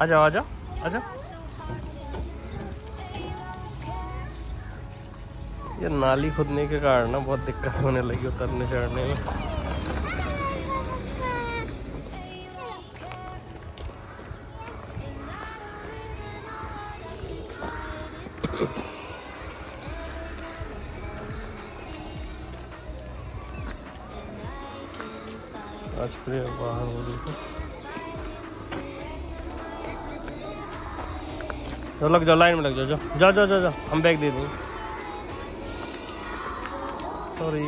आ जाओ आ जाओ आ जाओ। ये नाली खुदने के कारण ना बहुत दिक्कत होने लगी उतरने चढ़ने में। आज प्रिय बाहर हो रही। तो लग जाओ लाइन में लग जाओ जाओ जाओ जाओ जाओ, हम बैग दे देंगे। सॉरी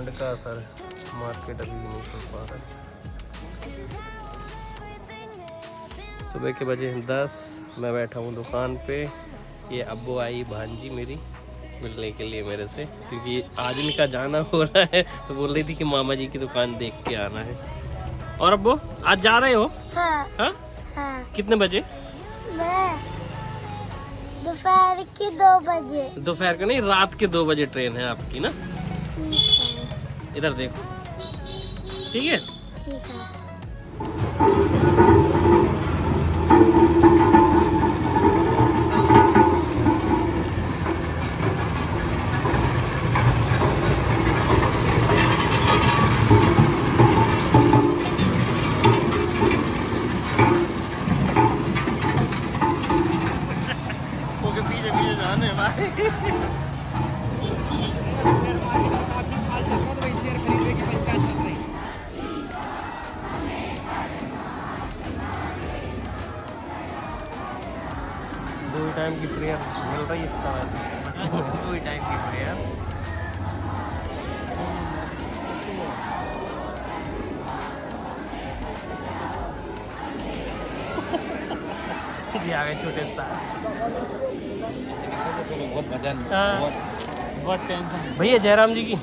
ठंड का असर मार्केट अभी नहीं खुल पा रहा है। सुबह के बजे 10, मैं बैठा हूँ दुकान पे। ये अब्बू आई भांजी मेरी मिलने के लिए मेरे से, क्योंकि आज इनका जाना हो रहा है। तो बोल रही थी कि मामा जी की दुकान देख के आना है। और अब्बू आज जा रहे हो? हाँ, हाँ? हाँ। कितने बजे? दोपहर के 2 बजे। दोपहर के नहीं, रात के 2 बजे ट्रेन है आपकी ना। इधर देखो, ठीक है? ठीक है। ओके, पीछे पीछे जाने भाई। टाइम की प्रेयर मिल रही है, कोई टाइम की प्रेयर। जी आ गए छोटे स्टार। बहुत टेंशन भैया। जयराम जी की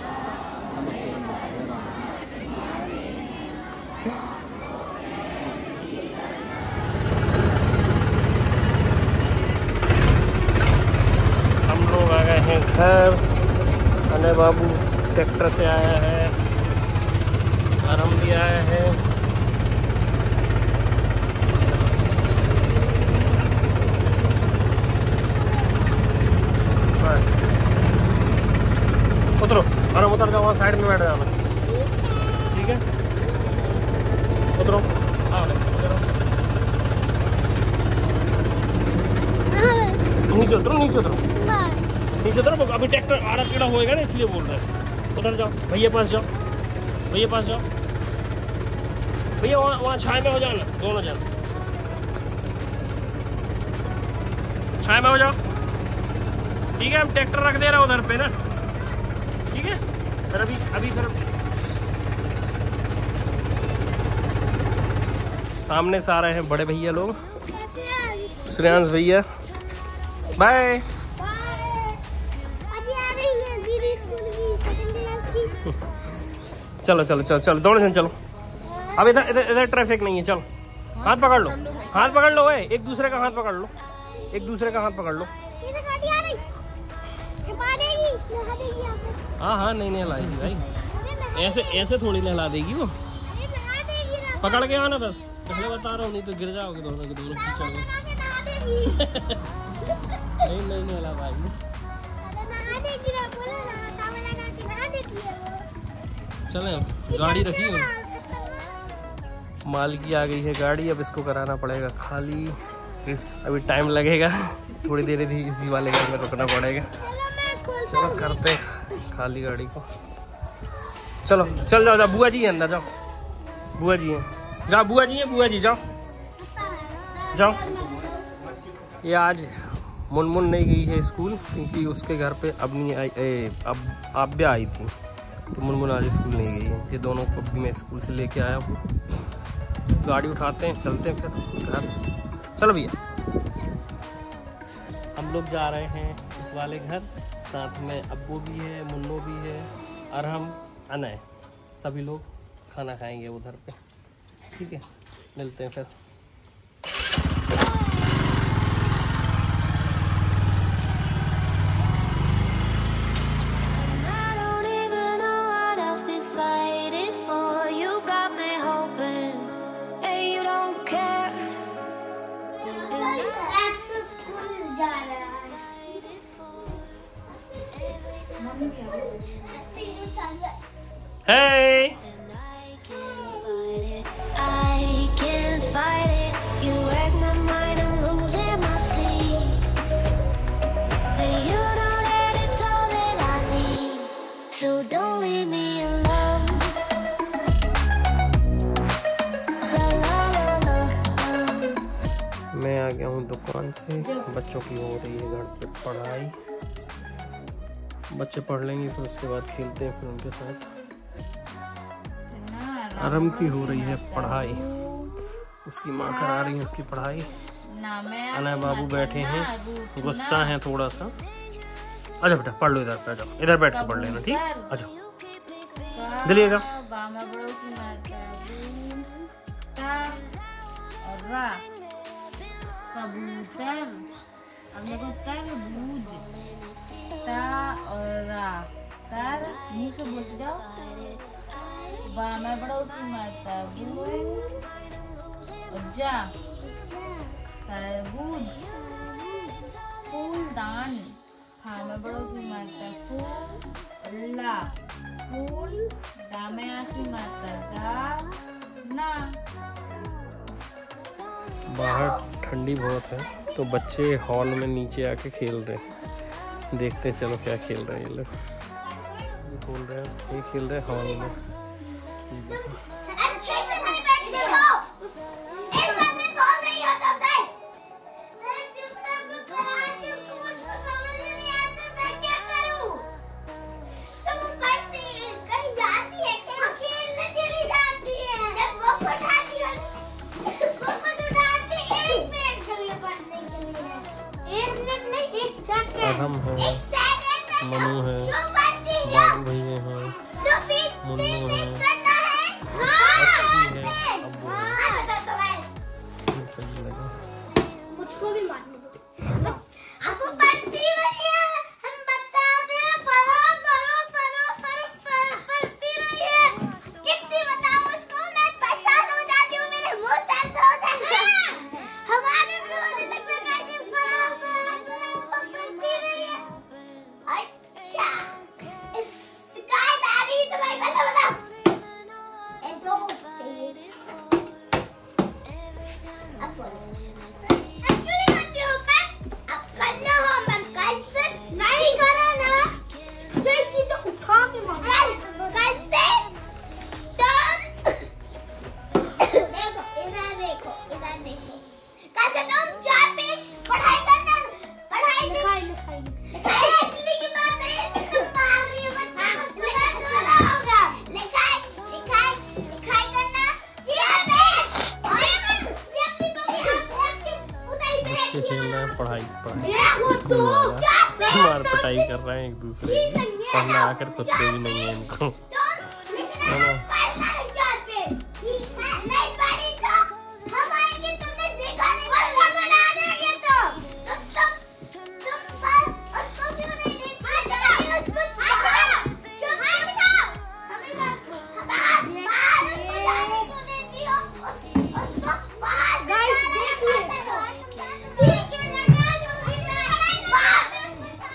घर अने बाबू ट्रैक्टर से आया है और हम भी आए हैं। बस उतरो, अरे उतर जाओ, वहाँ साइड में बैठ जाओ, ठीक है? उतरो, हाँ नीचे उतरो, नीचे उतरो, नीचे उतरो। अभी ट्रैक्टर आड़ा टेढ़ा होएगा ना, इसलिए बोल रहे हैं। उधर जाओ, भैया पास जाओ, भैया पास जाओ, भैया वहाँ वहाँ छाया में हो जाओ ना, दोनों जाओ छाया में हो जाओ, ठीक है? हम ट्रैक्टर रख दे रहे हैं उधर पे ना, ठीक है? फिर अभी अभी फिर सामने से आ रहे हैं बड़े भैया लोग, श्रेयांश भैया। बाय। चलो चलो चलो चलो, दौड़ो जन चलो। अब इधर इधर इधर ट्रैफिक नहीं है, चलो हाथ पकड़ लो, हाथ पकड़ लो, ए एक दूसरे का हाथ पकड़ लो, एक दूसरे का हाथ पकड़ लो। हाँ हाँ, नहीं नहलाएगी भाई, ऐसे ऐसे थोड़ी नहला देगी वो, पकड़ के आना बस, पहले बता रहा हूँ, नहीं तो गिर जाओगे दोनों के दोनों। नहीं नहीं नहला भाई, चलें गाड़ी रखिए। माल की आ गई है गाड़ी, अब इसको कराना पड़ेगा खाली, अभी टाइम लगेगा, थोड़ी देर ही इसी वाले घर में रुकना पड़ेगा। चलो करते खाली गाड़ी को, चलो चल जाओ जाओ। बुआ जी है अंदर, जाओ बुआ जी हैं, जाओ बुआ जी हैं, बुआ जी जाओ जाओ। ये आज मुनमुन नहीं गई है स्कूल, क्योंकि उसके घर पे अब नहीं आई, अब आप भी आई थी, तो मुनमुन आज स्कूल नहीं गई है। ये दोनों को भी मैं स्कूल से लेके आया हूँ। गाड़ी उठाते हैं, चलते हैं फिर घर। चलो भैया हम लोग जा रहे हैं इस वाले घर, साथ में अब्बू भी है, मुन्नो भी है और हम अनय सभी लोग खाना खाएंगे उधर पे। ठीक है, मिलते हैं फिर। Hey! I can't fight it. You wreck my mind, I'm losing my sleep. And you know that it's all that I need. So don't leave me alone. La la la la la. मैं आ गया हूँ दुकान से। बच्चों की हो रही है घर पे पढ़ाई। बच्चे पढ़ लेंगे फिर उसके बाद खेलते हैं फिर उनके साथ। आरम की हो रही है पढ़ाई, उसकी माँ करा रही है उसकी पढ़ाई। अनय बाबू बैठे हैं, गुस्सा है थोड़ा सा। अच्छा बेटा पढ़ लो, इधर पे जाओ, इधर बैठ के पढ़ लेना। ठीक, अच्छा दिलिएगा। बामा बड़ो की माता जा तरबूज फूलदान, खामा बड़ो की माता फूल ला फूल दामया की माता दाना। बाहर ठंडी बहुत है तो बच्चे हॉल में नीचे आके खेल रहे, देखते चलो क्या खेल रहे हैं ये लोग। बोल रहे हैं ये खेल रहे हॉल में। अच्छे से नहीं बैठते हो, एक बार में बोल रही हो तब तक सिर्फ चुप रहो। तो आज के स्कूल को समझ नहीं आता मैं क्या करूं। तुम पढ़ती कहीं जाती है क्या, खेलने चली जाती है, जब वो पढ़ाती है वो पढ़ाती है। 1 मिनट के लिए पढ़ने के लिए 1 मिनट नहीं 1 सेकंड। हम हैं मनु है, बाबू भैया है, मुन्नो है, मुझको भी मारने दो। आपको पढ़ती रही है, हम बताते हैं पढ़ो पढ़ो पढ़ो पढ़ो पढ़ती रही है। कितनी बताऊं उसको, मैं परेशान हो जाती हूँ, मेरे मुंह दर्द हो जाता है। हमारे रोज लगाए थे पढ़ो पढ़ो पढ़ो पढ़ती रही है। अच्छा शिकायत आ रही तो भाई पहले बताओ। मार पिटाई कर रहे हैं एक दूसरे की, पढ़ना आकर कुछ भी नहीं है इनको।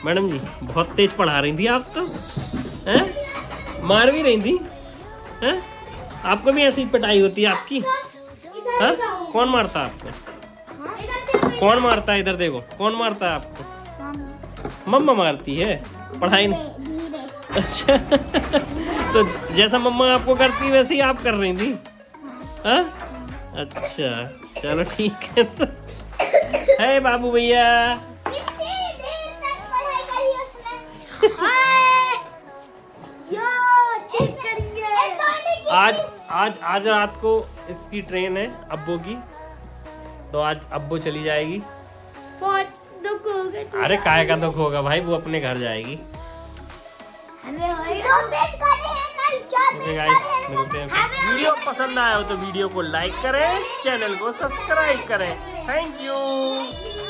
मैडम जी बहुत तेज पढ़ा रही थी आप तो, हैं मार भी रही थी, हैं आपको भी ऐसी पिटाई होती है आपकी? हाँ कौन मारता है आपको, कौन मारता है? इधर देखो कौन मारता है आपको? मम्मा मारती है, पढ़ाई नहीं। अच्छा तो जैसा मम्मा आपको करती वैसे ही आप कर रही थी? हाँ अच्छा चलो ठीक है। तो है बाबू भैया आज रात को इसकी ट्रेन है अब्बू की, तो आज अब्बू चली जाएगी। बहुत दुख होगा। अरे काय का दुख होगा भाई, वो अपने घर जाएगी। मिलते हैं। वीडियो पसंद आया हो तो वीडियो को लाइक करें, चैनल को सब्सक्राइब करें। Thank you.